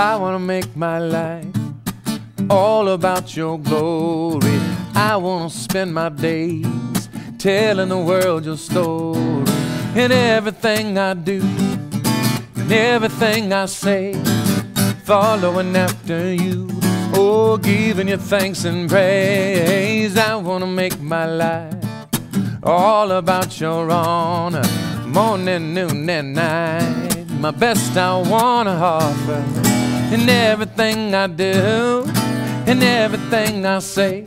I want to make my life all about your glory. I want to spend my days telling the world your story. In everything I do, in everything I say, following after you, oh, giving you thanks and praise. I want to make my life all about your honor, morning, noon, and night. My best I want to offer in everything I do, in everything I say,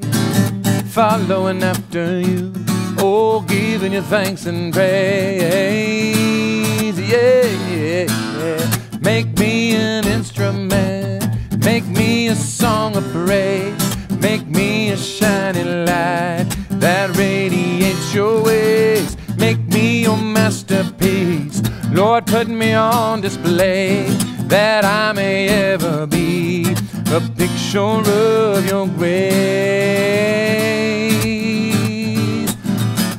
following after you, oh, giving you thanks and praise. Yeah, yeah, yeah. Make me an instrument, make me a song of praise, make me a shining light that radiates your ways. Make me your masterpiece, Lord, put me on display, that I may ever be a picture of your grace.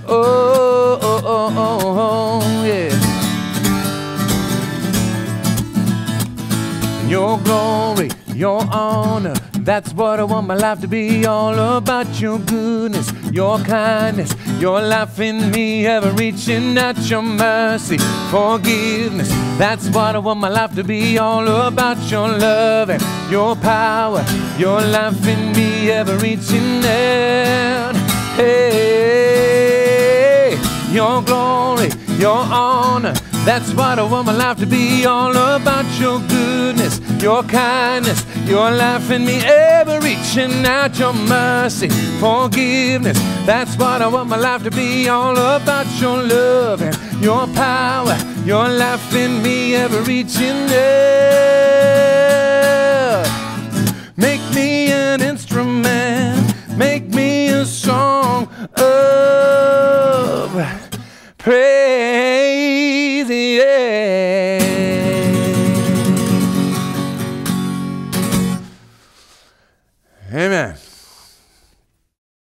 Oh, oh, oh, oh, oh, yeah. Your glory, your honor, that's what I want my life to be. All about your goodness, your kindness, your life in me, ever reaching out your mercy, forgiveness. That's what I want my life to be. All about your love and your power, your life in me, ever reaching out. Hey, your glory, your honor, that's what I want my life to be. All about your goodness, your kindness, your life in me, ever reaching out your mercy, forgiveness. That's what I want my life to be. All about your love and your power, your life in me, ever reaching out. Make me an instrument, make me a song of praise. Amen.